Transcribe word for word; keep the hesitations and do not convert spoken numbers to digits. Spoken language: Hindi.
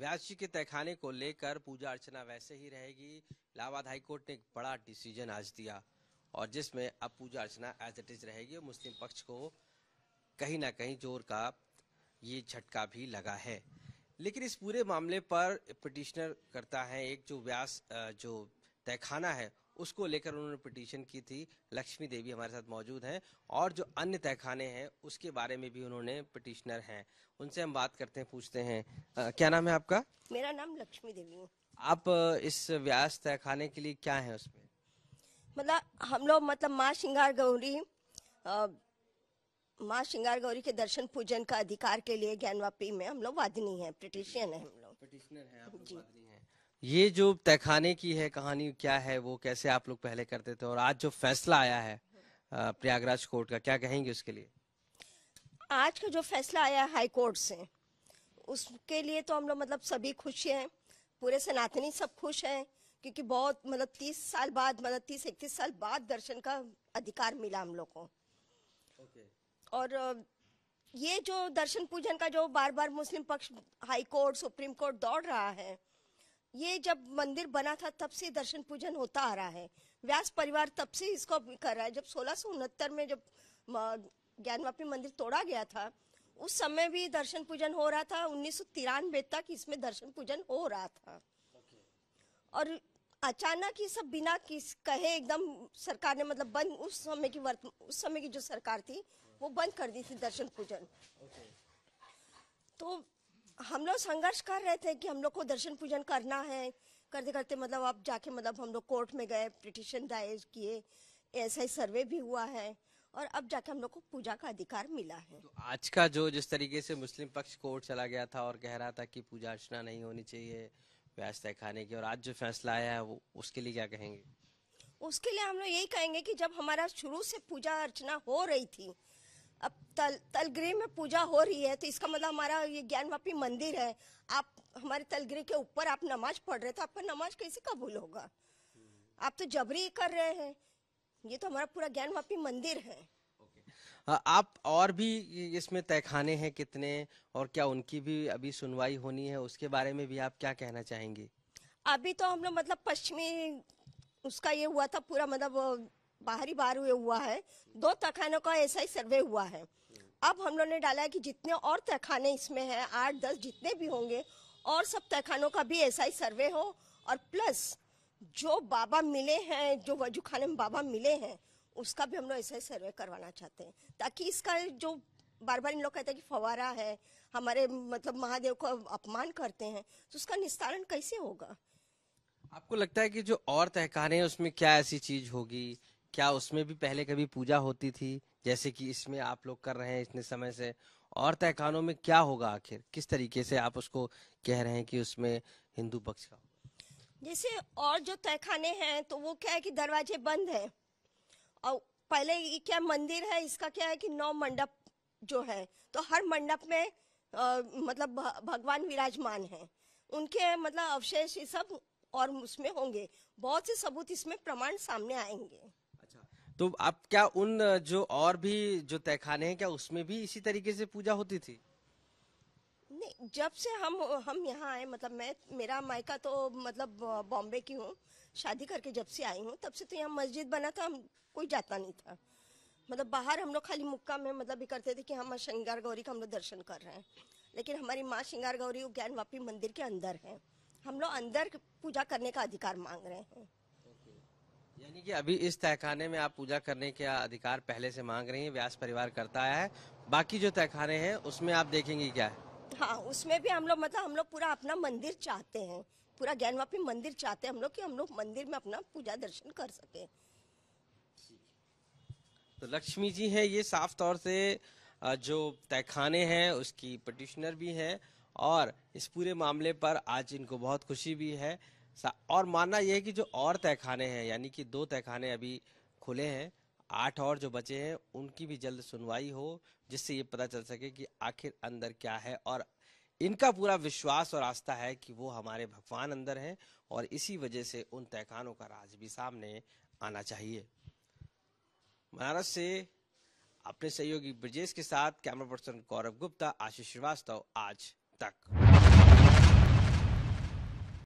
व्यास जी के तहखाने को लेकर पूजा अर्चना वैसे ही रहेगी। इलाहाबाद हाईकोर्ट ने एक बड़ा डिसीजन आज दिया और जिसमें अब पूजा अर्चना एज इट इज रहेगी और मुस्लिम पक्ष को कहीं ना कहीं जोर का ये झटका भी लगा है। लेकिन इस पूरे मामले पर पिटिशनर करता है एक जो व्यास जो तहखाना है उसको लेकर उन्होंने पिटीशन की थी। लक्ष्मी देवी हमारे साथ मौजूद हैं और जो अन्य तहखाने हैं उसके बारे में भी उन्होंने पिटिशनर हैं, उनसे हम बात करते हैं, पूछते हैं। आ, क्या नाम है आपका? मेरा नाम लक्ष्मी देवी है। आप इस व्यास तहखाने के लिए क्या है उसमें? मतलब हम लोग मतलब माँ श्रृंगार गौरी माँ श्रृंगार गौरी के दर्शन पूजन का अधिकार के लिए ज्ञानवापी में हम लोग वादिनी है, पिटिशन है, हम लोग पिटिशनर है, आप वादिनी है। ये जो तहखाने की है कहानी क्या है, वो कैसे आप लोग पहले करते थे और आज जो फैसला आया है प्रयागराज कोर्ट का, क्या कहेंगे उसके लिए? आज का जो फैसला आया हाई कोर्ट से उसके लिए तो हम लोग मतलब सभी खुश हैं, पूरे सनातनी सब खुश हैं, क्योंकि बहुत मतलब तीस साल बाद मतलब तीस इकतीस साल बाद दर्शन का अधिकार मिला हम लोग को। okay. और ये जो दर्शन पूजन का जो बार बार मुस्लिम पक्ष हाई कोर्ट सुप्रीम कोर्ट दौड़ रहा है, ये जब मंदिर बना था तब से दर्शन पूजन होता आ रहा है। व्यास परिवार तब से इसको कर रहा है। जब सोलह सौ उनहत्तर में जब ज्ञानवापी मंदिर तोड़ा गया था उस समय भी दर्शन पूजन हो रहा था। उन्नीस सौ तिरानवे तक इसमें दर्शन पूजन हो रहा था। okay. और अचानक ये सब बिना किस कहे एकदम सरकार ने मतलब बंद, उस समय की वर्त उस समय की जो सरकार थी वो बंद कर दी थी दर्शन पूजन। okay. तो हम लोग संघर्ष कर रहे थे कि हम लोग को दर्शन पूजन करना है, करते करते मतलब आप जाके मतलब हम लोग कोर्ट में गए, पिटिशन दायर किए, ऐसा ही सर्वे भी हुआ है और अब जाके हम लोग को पूजा का अधिकार मिला है। तो आज का जो जिस तरीके से मुस्लिम पक्ष कोर्ट चला गया था और कह रहा था कि पूजा अर्चना नहीं होनी चाहिए व्यास तहखाने की, और आज जो फैसला आया है वो उसके लिए क्या कहेंगे? उसके लिए हम लोग यही कहेंगे कि जब हमारा शुरू से पूजा अर्चना हो रही थी, अब तल तलगृह में पूजा हो रही है तो इसका मतलब हमारा ये ज्ञानवापी मंदिर है, आप हमारे तलगृह के ऊपर आप नमाज पढ़ रहे थे, आपका नमाज कैसे कबूल होगा? आप तो जबरी कर रहे हैं, ये तो हमारा पूरा ज्ञानवापी मंदिर है। okay. आप और भी इसमें तहखाने हैं कितने और क्या उनकी भी अभी सुनवाई होनी है, उसके बारे में भी आप क्या कहना चाहेंगे? अभी तो हम लोग मतलब पश्चिमी उसका ये हुआ था पूरा मतलब बाहरी बार हुए हुआ है, दो तहखानों का ऐसा ही सर्वे हुआ है। अब हम लोग ने डाला है कि जितने और तहखाने इसमें हैं, आठ दस जितने भी होंगे, और सब तहखानों का भी ऐसा ही सर्वे हो और प्लस जो बाबा मिले हैं, जो वजू खाने में बाबा मिले हैं, उसका भी हम लोग ऐसा ही सर्वे करवाना चाहते हैं, ताकि इसका जो बार बार इन लोग कहते हैं कि फवारा है, हमारे मतलब महादेव का अपमान करते हैं, तो उसका निस्तारण कैसे होगा? आपको लगता है कि जो और तहखाने हैं उसमें क्या ऐसी चीज होगी, क्या उसमें भी पहले कभी पूजा होती थी जैसे कि इसमें आप लोग कर रहे हैं इतने समय से, और तहखानों में क्या होगा आखिर, किस तरीके से आप उसको कह रहे हैं कि उसमें हिंदू पक्ष का? जैसे और जो तहखाने हैं तो वो क्या है कि दरवाजे बंद हैं और पहले ये क्या मंदिर है, इसका क्या है कि नौ मंडप जो है तो हर मंडप में आ, मतलब भगवान विराजमान है, उनके मतलब अवशेष ये सब और उसमें होंगे, बहुत से सबूत इसमें प्रमाण सामने आएंगे। तो आप क्या उन जो और भी जो तहखाने हैं क्या उसमें भी इसी तरीके से पूजा होती थी? नहीं, जब से हम हम यहाँ आए मतलब मैं मेरा मायका तो मतलब बॉम्बे की हूँ, शादी करके जब से आई हूँ तब से तो यहाँ मस्जिद बना था, हम कोई जाता नहीं था, मतलब बाहर हम लोग खाली मुक्का में मतलब भी करते थे कि हम श्रृंगार गौरी का हम लोग दर्शन कर रहे हैं, लेकिन हमारी माँ श्रृंगार गौरी ज्ञानवापी मंदिर के अंदर है, हम लोग अंदर पूजा करने का अधिकार मांग रहे हैं। यानी कि अभी इस तहखाने में आप पूजा करने का अधिकार पहले से मांग रही हैं, व्यास परिवार करता है, बाकी जो तहखाने हैं उसमें आप देखेंगे क्या है? हाँ, उसमें भी हम लोग मतलब हम लोग पूरा अपना मंदिर चाहते हैं, पूरा ज्ञानवापी मंदिर चाहते हैं हम लोग कि हम लोग मंदिर में अपना पूजा दर्शन कर सके। तो लक्ष्मी जी हैं, ये साफ तौर से जो तहखाने हैं उसकी पिटिशनर भी है और इस पूरे मामले पर आज इनको बहुत खुशी भी है। और मानना यह है कि जो और तहखाने हैं यानी कि दो तहखाने अभी खुले हैं, आठ और जो बचे हैं उनकी भी जल्द सुनवाई हो, जिससे ये पता चल सके कि आखिर अंदर क्या है। और इनका पूरा विश्वास और आस्था है कि वो हमारे भगवान अंदर हैं और इसी वजह से उन तहखानों का राज भी सामने आना चाहिए। बनारस से अपने सहयोगी ब्रजेश के साथ कैमरा पर्सन गौरव गुप्ता, आशीष श्रीवास्तव, आज तक।